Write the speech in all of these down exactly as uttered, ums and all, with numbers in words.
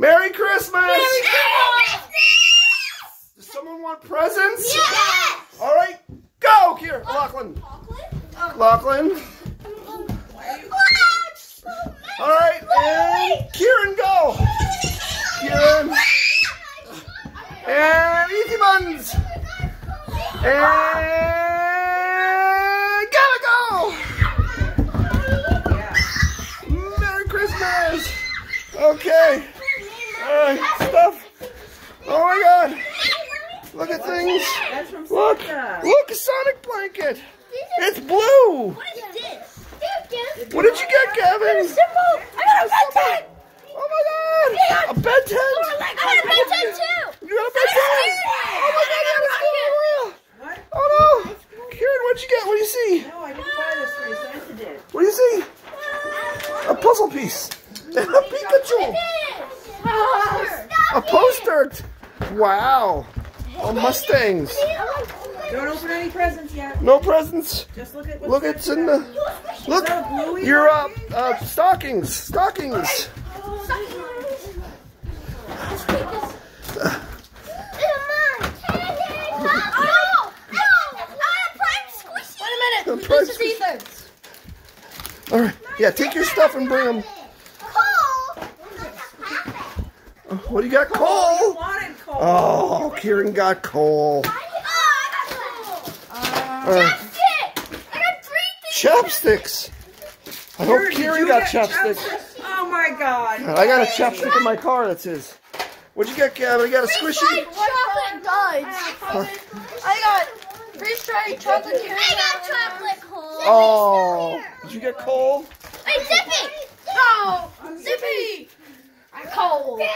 Merry Christmas! Merry Christmas! Does someone want presents? Yes! All right, go here, Lachlan. Uh, Lachlan? Um, All right, and Kieran, go. Kieran. And Easy Buns. And gotta go. Merry Christmas. Okay. All right, stuff. Oh my God. Look at things. Look. Look, a Sonic blanket. It's blue. What is this? What did you get, Gavin? I got a symbol. I got a bed tent. Oh my God! Yeah. A bed tent. I got a bed tent too. You got a bed tent. Oh my God! That was so real. Oh no! Kieran, what'd you get? What do you see? No, I didn't buy this for you. Santa did. What do you see? A puzzle piece. A Pikachu. A poster. Wow. Oh, Mustangs. Don't open any presents yet. No presents. Just look at what's Look, it's in the... Look, your uh, uh, stockings. Stockings. Oh, no. I'm a prime squishy. Wait a minute. This is Ethan's. All right. Yeah, take your stuff and bring them. Cole. What do you got, Cole? Oh, Kieran got Cole. Uh, chopsticks! I got three things! Chopsticks! I hope Kieran, Kieran got chopsticks. chopsticks. Oh my God. I got a chopstick in my car that says. What'd you get, Gavin? I got a free squishy. Chocolate huh? I got freeze-dried chocolate. I got chocolate coal. Oh. Did you get coal? Hey, Zippy! Oh, Zippy! Coal. Yeah.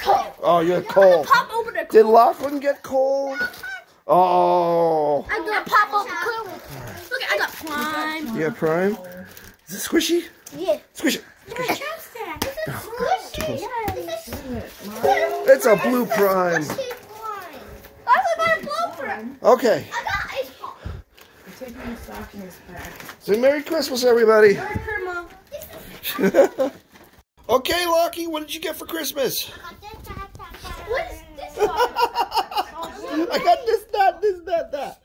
Coal. Oh, you got coal. Pop open a coal. Did Lachlan get coal? Oh. I'm going to pop off the clue. Look, I got Prime. You got Prime? Is it squishy? Yeah. Squishy. Squishy. This is squishy. Yeah. This is squishy. It's a blue Prime. It's a squishy Prime. I got a blue Prime. Okay. I got ice pop. I'm taking the stockings back. So Merry Christmas, everybody. Merry Christmas. Okay, Lockie, what did you get for Christmas? I got this. What is this one? I got this. This, that, that.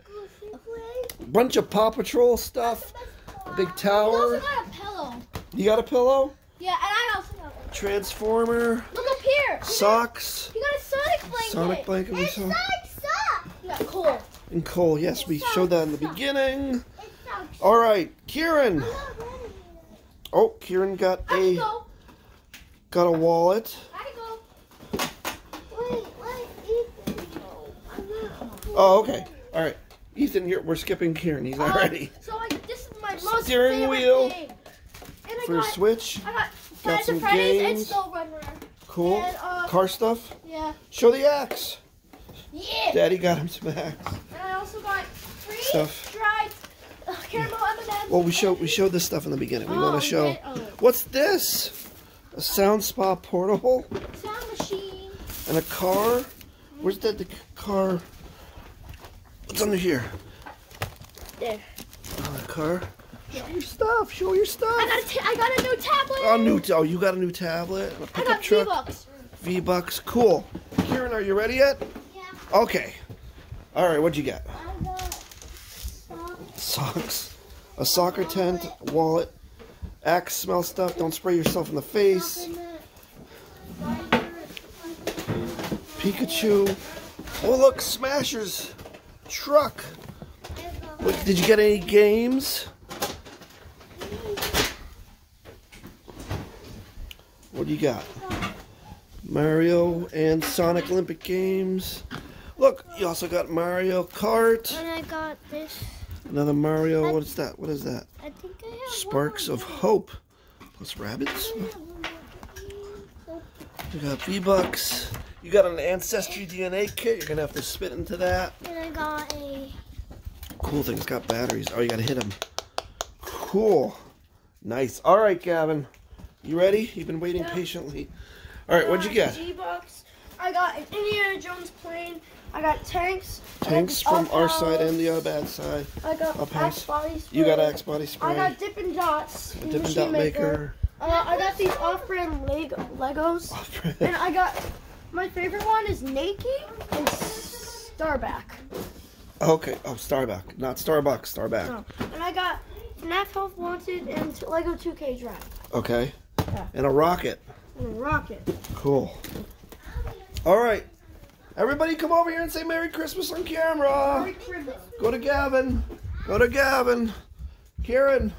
Bunch of Paw Patrol stuff. A big tower. I also got a pillow. You got a pillow? Yeah, and I also got one. Transformer. Look up here. Socks. You got a Sonic blanket. Sonic blanket. And Sonic sock. You got coal. And coal, yes, we showed that in the beginning. All right, Kieran. Oh, Kieran got a got a wallet. Oh, okay. All right. Ethan, here we're skipping Kieran. He's already. Oh, so I, this is my most steering wheel thing. And I for got, Switch. I got, got some Fridays games. And Soul Runner. Cool. And, um, car stuff. Yeah. Show the axe. Yeah. Daddy got him some axe. And I also got freeze dried uh, caramel M and M's. Well, we showed we showed this stuff in the beginning. We oh, want to show. Yeah. Oh. What's this? A sound spa portable. Sound machine. And a car. Where's that the car? What's under here? There. Oh, the car. Yeah. Show your stuff. Show your stuff. I got a, t I got a new tablet. Oh, new t oh, you got a new tablet. And a pickup I got V-Bucks. V-Bucks. Cool. Kieran, are you ready yet? Yeah. Okay. All right, what'd you get? I got socks. Socks. A soccer tent, wallet. wallet. Axe, smell stuff. Don't spray yourself in the face. Pikachu. Oh, look, Smashers. Truck. What, did you get any games? What do you got? Mario and Sonic Olympic games. Look, you also got Mario Kart. And I got this. Another Mario. What is that? What is that? I think I have Sparks of Hope. Plus rabbits. You got V-Bucks. You got an Ancestry D N A kit. You're going to have to spit into that. And I got a... Cool thing. It's got batteries. Oh, you got to hit them. Cool. Nice. All right, Gavin. You ready? You've been waiting yeah. patiently. All right, what'd you get? G-Box. I got an Indiana Jones plane. I got tanks. Tanks from our side and the bad side. I got Axe Body Spray. You got Axe Body Spray. I got Dippin' Dots. Dippin' Dot Maker. Uh, I got these off-brand Lego Legos, off-brand. And I got my favorite one is Naki and Starbuck. Okay, oh Starbuck, not Starbuck, Starbuck. No. And I got F NAF Health Wanted and Lego two K Drive. Okay. Yeah. And a rocket. And a rocket. Cool. All right, everybody, come over here and say Merry Christmas on camera. Merry Christmas. Go to Gavin. Go to Gavin. Karen.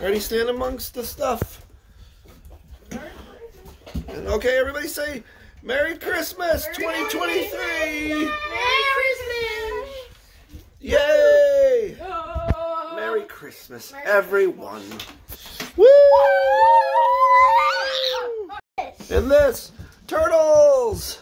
Ready, stand amongst the stuff. And okay, everybody say Merry Christmas twenty twenty-three. Merry Christmas. Yay. Oh. Merry Christmas, Merry everyone. Christmas. Woo! Oh. And this, turtles.